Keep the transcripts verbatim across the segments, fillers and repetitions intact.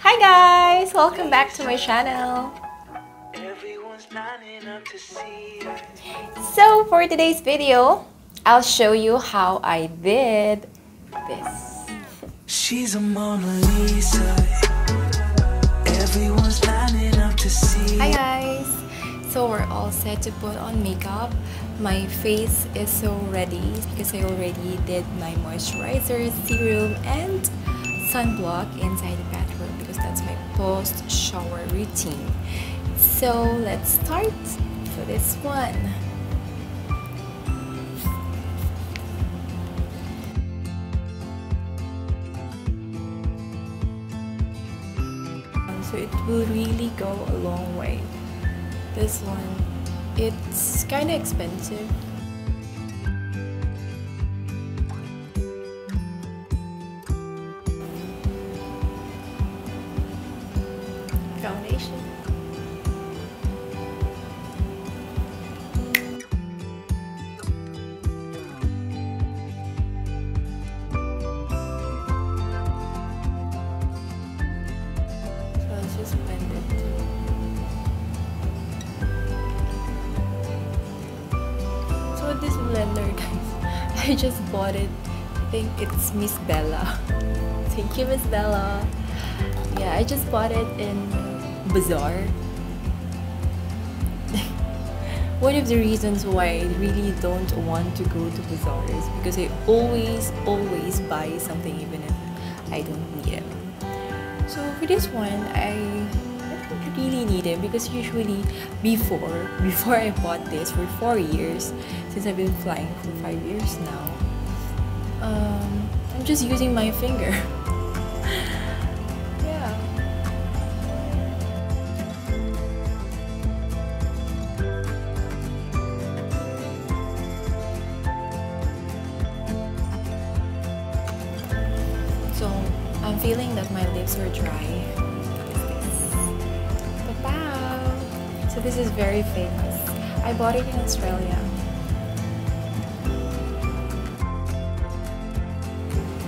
Hi guys, welcome back to my channel. So for today's video, I'll show you how I did this. She's a Mona Lisa. Everyone's lining up to see. Hi guys. So we're all set to put on makeup. My face is so ready because I already did my moisturizer, serum, and sunblock inside the bathroom because that's my post-shower routine. So let's start for this one. So it will really go a long way. This one, it's kind of expensive. Foundation. This blender, guys, I just bought it. I think it's Miss Bella. Thank you, Miss Bella. Yeah, I just bought it in Bazaar. One of the reasons why I really don't want to go to Bazaar is because I always always buy something even if I don't need it. So for this one, I don't really need it because usually before before I bought this for four years, since I've been flying for five years now, um, I'm just using my finger. Yeah. So I'm feeling that my lips are dry. So this is very famous. I bought it in Australia.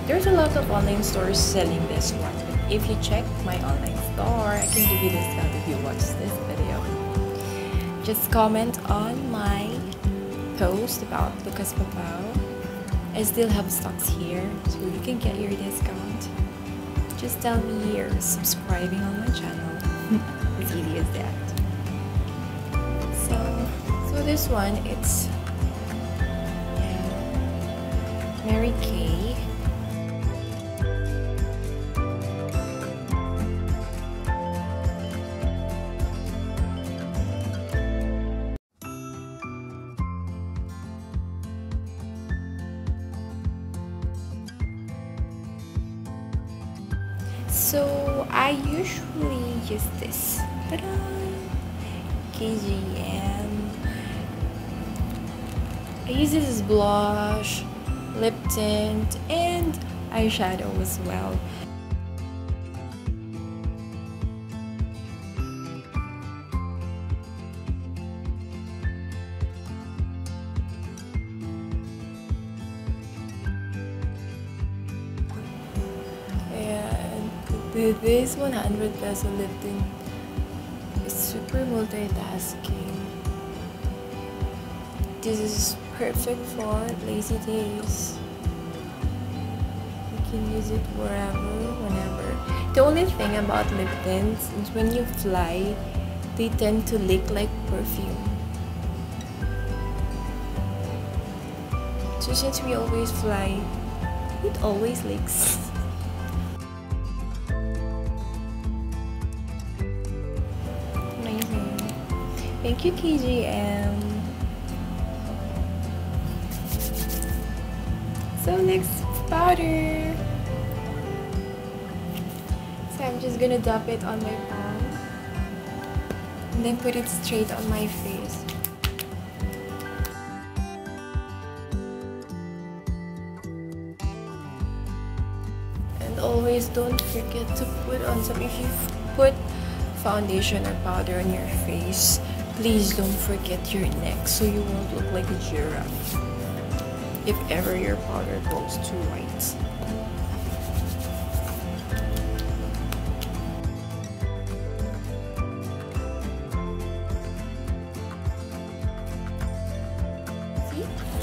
There's a lot of online stores selling this one. But if you check my online store, I can give you discount if you watch this video. Just comment on my post about Lucas Papau. I still have stocks here, so you can get your discount. Just tell me you're subscribing on my channel. As easy as that. So this one, it's yeah, Mary Kay. So I usually use this. Ta-da! K J M. I use this as blush, lip tint, and eyeshadow as well. And this one hundred peso lip tint is super multitasking. This is perfect for lazy days. You can use it wherever, whenever. The only thing about lip tints is when you fly, they tend to leak like perfume. So since we always fly, it always leaks. Amazing. Thank you, K J M. So next, powder. So I'm just gonna dab it on my palm and then put it straight on my face. And always don't forget to put on some. If you put foundation or powder on your face, please don't forget your neck so you won't look like a giraffe if ever your powder goes too white.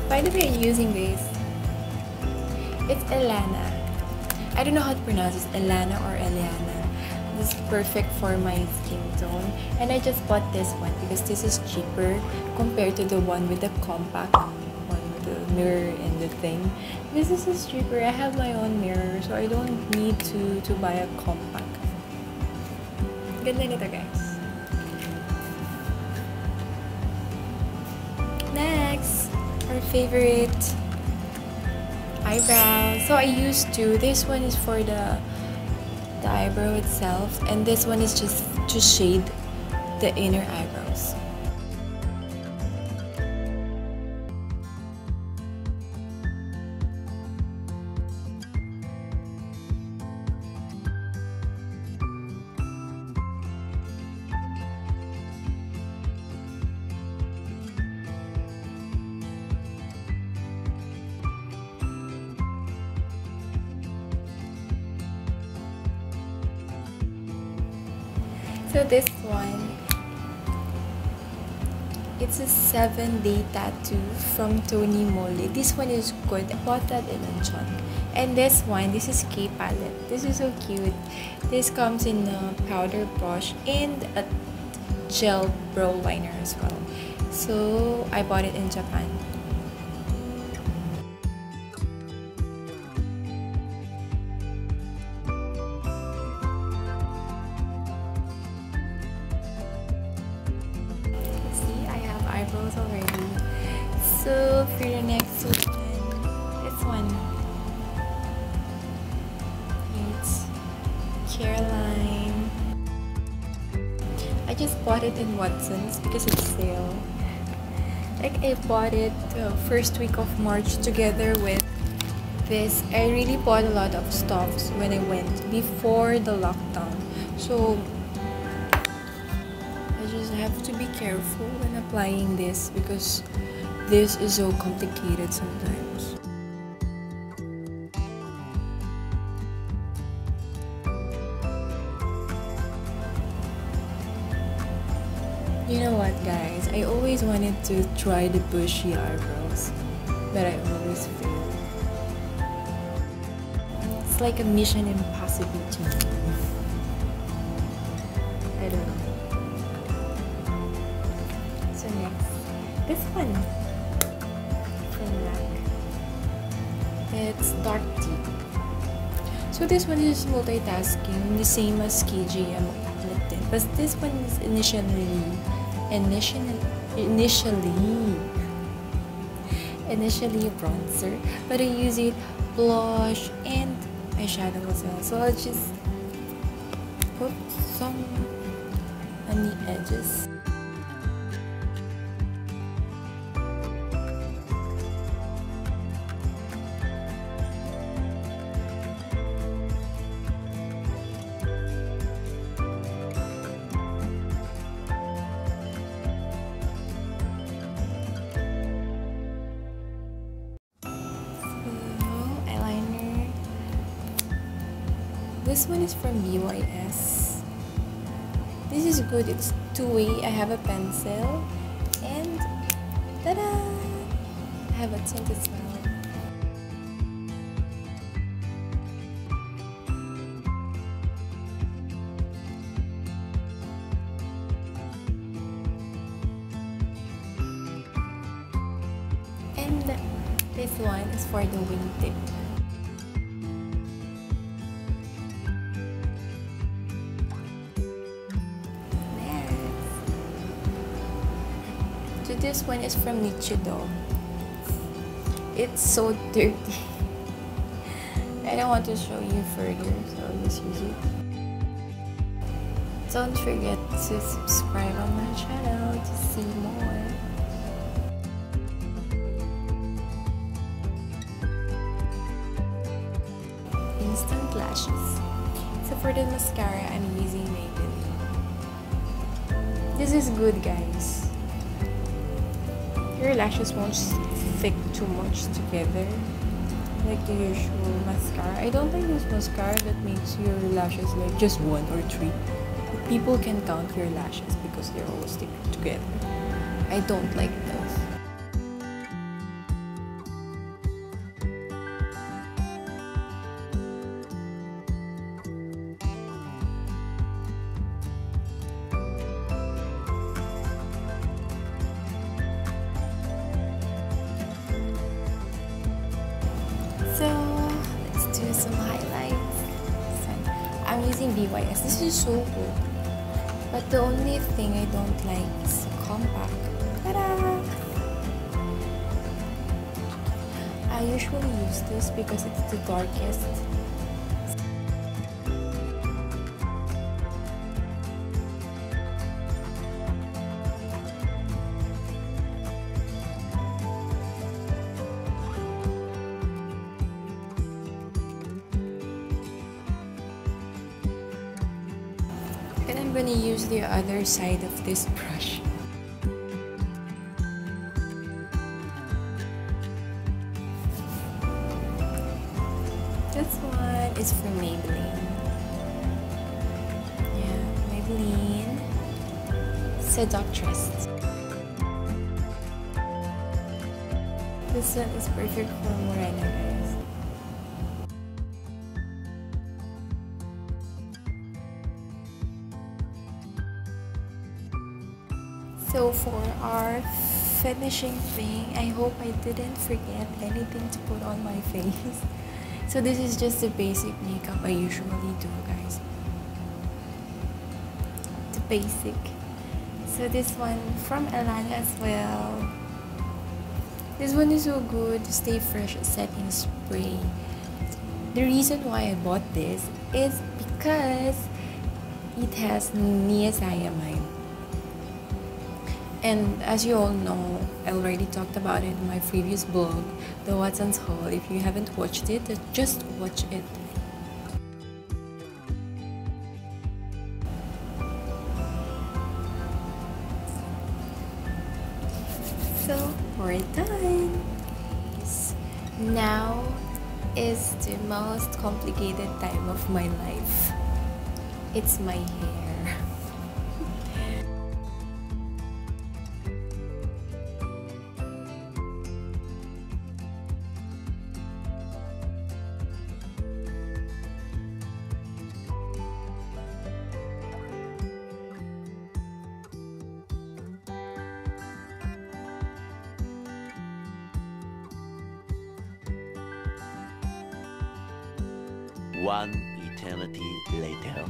By the way, I'm using this. It's Ellana. I don't know how to pronounce this, Ellana or Ellana. This is perfect for my skin tone, and I just bought this one because this is cheaper compared to the one with the compact one with the mirror and the thing. This is cheaper. I have my own mirror, so I don't need to to buy a compact. Ganda nito, guys. Next, our favorite eyebrow. So I used two. This one is for the the eyebrow itself, and this one is just to shade the inner eyebrows. So this one, it's a seven day tattoo from Tony Moly. This one is good. I bought that in Potolanchon. And this one, this is K Pallete. This is so cute. This comes in a powder brush and a gel brow liner as well. So I bought it in Japan. Eyebrows already. So for the next one, this one, it's Caroline. I just bought it in Watson's because it's sale. Like, I bought it the first week of March together with this. I really bought a lot of stuffs when I went before the lockdown, so have to be careful when applying this because this is so complicated sometimes. You know what, guys? I always wanted to try the bushy eyebrows, but I always fail. It's like a mission impossible to me. I don't know. So next, this one from Black, it's Dark Tea. So this one is multitasking, the same as K J M Cosmetics, but this one is initially, initially, initially, initially bronzer, but I use it blush and eyeshadow as well. So I just put some on the edges. This one is from B Y S. This is good. It's two-way. I have a pencil and ta-da! I have a tint as well. And this one is for the wingtip. This one is from Nichido. It's so dirty. I don't want to show you further, so I'll just use it. Don't forget to subscribe on my channel to see more. Instant lashes. So for the mascara, I'm using Maybelline. This is good, guys. Your lashes won't stick too much together like the usual mascara. I don't like this mascara that makes your lashes like just one or three. People can count your lashes because they're all sticking together. I don't like those. in B Y S. This is so good. But the only thing I don't like is compact. Ta-da! I usually use this because it's the darkest. And I'm gonna use the other side of this brush. This one is from Maybelline. Yeah, Maybelline Seductress. This one is perfect for Morena guys. So for our finishing thing, I hope I didn't forget anything to put on my face. So this is just the basic makeup I usually do, guys. The basic. So this one from Ellana as well. This one is so good, Stay Fresh Setting Spray. The reason why I bought this is because it has niacinamide. And as you all know, I already talked about it in my previous blog, the Watson's haul. If you haven't watched it, just watch it. So we're done. Now is the most complicated time of my life. It's my hair. One eternity later.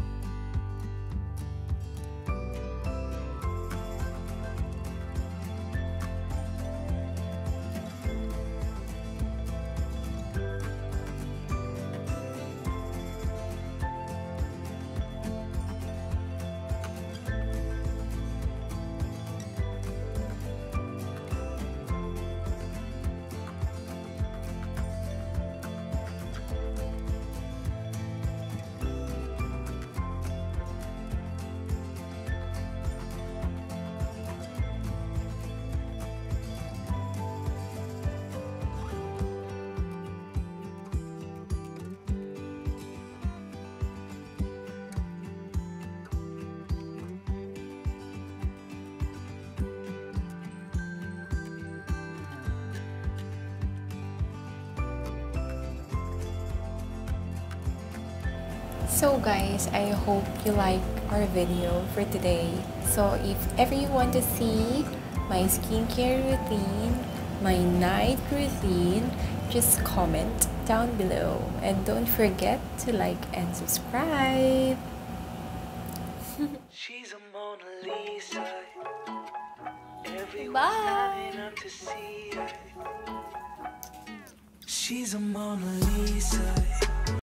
So guys, I hope you like our video for today. So if ever you want to see my skincare routine, my night routine, just comment down below. And don't forget to like and subscribe. She's a Mona Lisa. Bye! Up to see her. She's a Mona Lisa.